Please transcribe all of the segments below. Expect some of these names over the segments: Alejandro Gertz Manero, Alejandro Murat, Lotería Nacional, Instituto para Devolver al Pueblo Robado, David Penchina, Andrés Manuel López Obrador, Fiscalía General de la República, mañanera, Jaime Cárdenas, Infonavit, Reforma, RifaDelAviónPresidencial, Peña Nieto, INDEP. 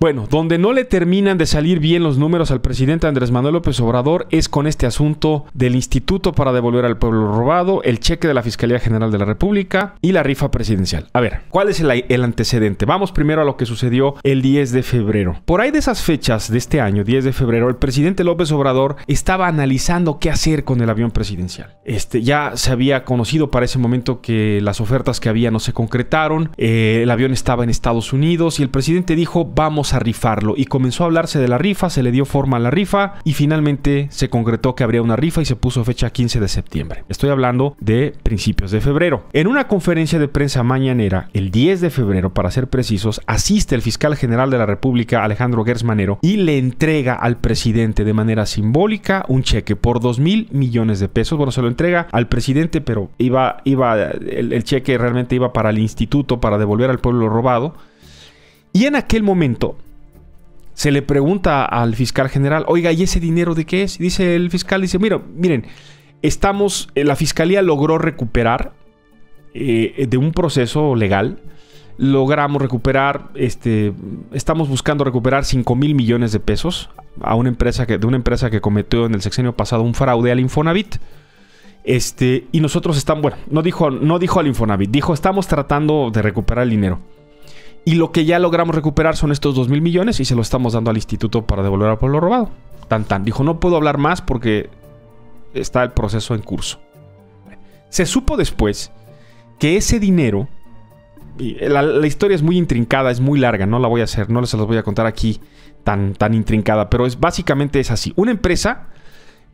Bueno, donde no le terminan de salir bien los números al presidente Andrés Manuel López Obrador es con este asunto del Instituto para Devolver al Pueblo Robado, el cheque de la Fiscalía General de la República y la rifa presidencial. A ver, ¿cuál es el antecedente? Vamos primero a lo que sucedió el 10 de febrero. Por ahí de esas fechas de este año, 10 de febrero, el presidente López Obrador estaba analizando qué hacer con el avión presidencial. Ya se había conocido para ese momento que las ofertas que había no se concretaron, el avión estaba en Estados Unidos y el presidente dijo, vamos a rifarlo, y comenzó a hablarse de la rifa, se le dio forma a la rifa y finalmente se concretó que habría una rifa y se puso fecha 15 de septiembre. Estoy hablando de principios de febrero. En una conferencia de prensa mañanera, el 10 de febrero, para ser precisos, asiste el fiscal general de la República, Alejandro Gertz Manero, y le entrega al presidente de manera simbólica un cheque por 2,000 millones de pesos. Bueno, se lo entrega al presidente, pero el cheque realmente iba para el Instituto para Devolver al Pueblo Robado. Y en aquel momento se le pregunta al fiscal general, oiga, ¿y ese dinero de qué es? Y dice el fiscal, dice, miren, la fiscalía logró recuperar de un proceso legal, logramos recuperar, estamos buscando recuperar 5,000 millones de pesos a una empresa que, de una empresa que cometió en el sexenio pasado un fraude al Infonavit. Y nosotros estamos, bueno, no dijo al Infonavit, dijo, estamos tratando de recuperar el dinero. Y lo que ya logramos recuperar son estos 2,000 millones y se lo estamos dando al Instituto para Devolver al Pueblo Robado. Tan tan. Dijo, no puedo hablar más porque está el proceso en curso. Se supo después que ese dinero, la historia es muy intrincada, es muy larga, no la voy a hacer, no se las voy a contar aquí tan intrincada, pero básicamente es así. Una empresa,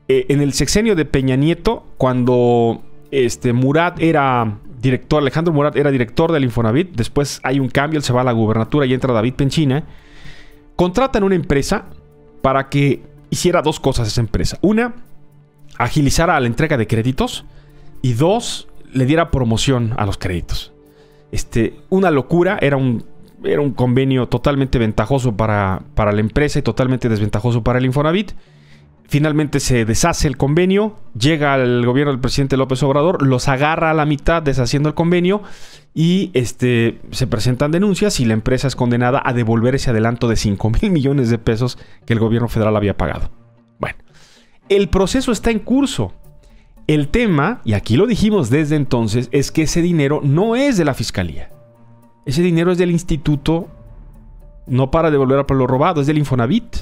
en el sexenio de Peña Nieto, cuando Murat era director, Alejandro Murat era director del Infonavit, después hay un cambio, él se va a la gubernatura y entra David Penchina, contratan una empresa para que hiciera dos cosas esa empresa. Una, agilizara la entrega de créditos, y dos, le diera promoción a los créditos. Una locura, era un convenio totalmente ventajoso para la empresa y totalmente desventajoso para el Infonavit. Finalmente se deshace el convenio, llega el gobierno del presidente López Obrador, los agarra a la mitad deshaciendo el convenio y se presentan denuncias y la empresa es condenada a devolver ese adelanto de 5,000 millones de pesos que el gobierno federal había pagado. Bueno, el proceso está en curso. El tema, y aquí lo dijimos desde entonces, es que ese dinero no es de la fiscalía. Ese dinero es del Instituto, no para devolver al pueblo robado, es del Infonavit.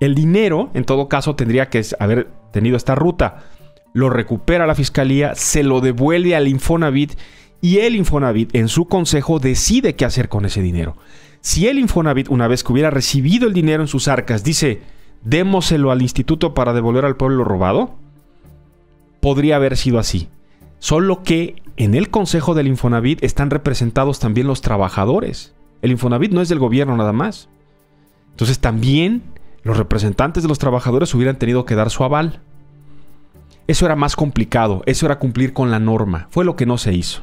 El dinero, en todo caso, tendría que haber tenido esta ruta. Lo recupera la fiscalía, se lo devuelve al Infonavit y el Infonavit, en su consejo, decide qué hacer con ese dinero. Si el Infonavit, una vez que hubiera recibido el dinero en sus arcas, dice, démoselo al Instituto para Devolver al Pueblo Robado, podría haber sido así. Solo que en el consejo del Infonavit están representados también los trabajadores. El Infonavit no es del gobierno nada más. Entonces también los representantes de los trabajadores hubieran tenido que dar su aval. Eso era más complicado, eso era cumplir con la norma. Fue lo que no se hizo.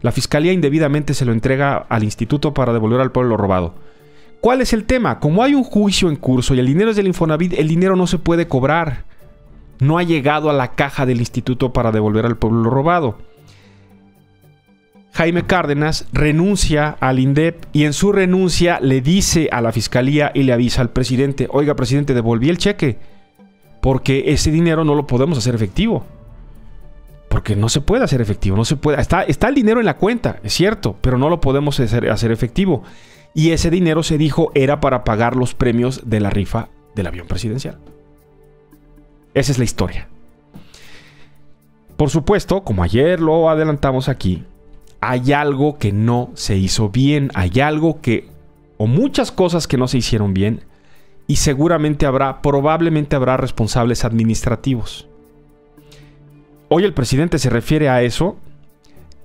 La fiscalía indebidamente se lo entrega al Instituto para Devolver al Pueblo Robado. ¿Cuál es el tema? Como hay un juicio en curso y el dinero es del Infonavit, el dinero no se puede cobrar. No ha llegado a la caja del Instituto para Devolver al Pueblo Robado. Jaime Cárdenas renuncia al INDEP y en su renuncia le dice a la fiscalía y le avisa al presidente, oiga presidente, devolví el cheque porque ese dinero no lo podemos hacer efectivo, porque no se puede hacer efectivo, no se puede, está el dinero en la cuenta, es cierto, pero no lo podemos hacer efectivo, y ese dinero, se dijo, era para pagar los premios de la rifa del avión presidencial. Esa es la historia. Por supuesto, como ayer lo adelantamos aquí, hay algo que no se hizo bien, hay algo que, o muchas cosas que no se hicieron bien, y seguramente habrá, probablemente habrá responsables administrativos. Hoy el presidente se refiere a eso,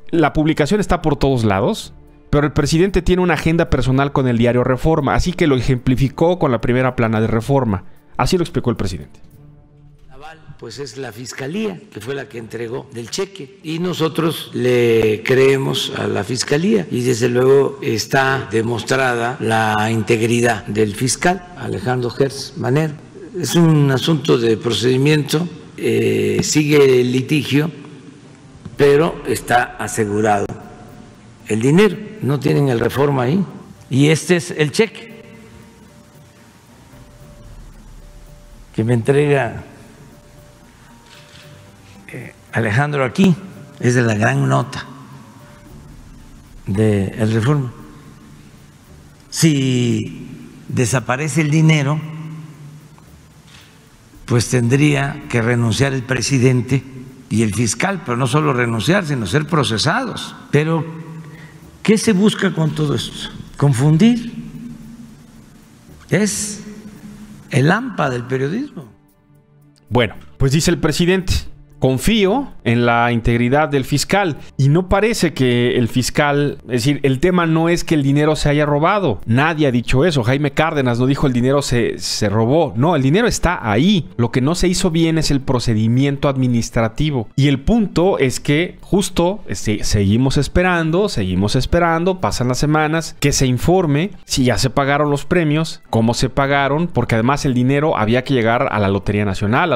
la publicación está por todos lados, pero el presidente tiene una agenda personal con el diario Reforma, así que lo ejemplificó con la primera plana de Reforma, así lo explicó el presidente. Pues es la Fiscalía que fue la que entregó del cheque y nosotros le creemos a la Fiscalía y desde luego está demostrada la integridad del fiscal Alejandro Gertz Manero. Es un asunto de procedimiento, sigue el litigio, pero está asegurado el dinero. No tienen el Reforma ahí y este es el cheque que me entrega Alejandro aquí, es de la gran nota del Reforma. Si desaparece el dinero, pues tendría que renunciar el presidente y el fiscal, pero no solo renunciar, sino ser procesados. Pero, ¿qué se busca con todo esto? Confundir. Es el AMPA del periodismo. Bueno, pues dice el presidente, confío en la integridad del fiscal, y no parece que el fiscal, es decir, el tema no es que el dinero se haya robado, nadie ha dicho eso, Jaime Cárdenas no dijo el dinero se robó, no, el dinero está ahí, lo que no se hizo bien es el procedimiento administrativo, y el punto es que justo seguimos esperando, pasan las semanas, que se informe si ya se pagaron los premios, cómo se pagaron, porque además el dinero había que llegar a la Lotería Nacional,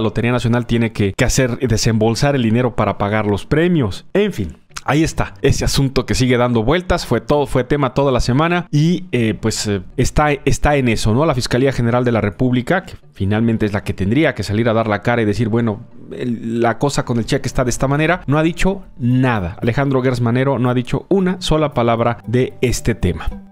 tiene que hacer desembolsar el dinero para pagar los premios. En fin, ahí está ese asunto que sigue dando vueltas, fue tema toda la semana y pues está en eso, ¿no? La Fiscalía General de la República, que finalmente es la que tendría que salir a dar la cara y decir, bueno, la cosa con el cheque está de esta manera, no ha dicho nada. Alejandro Gertz Manero no ha dicho una sola palabra de este tema.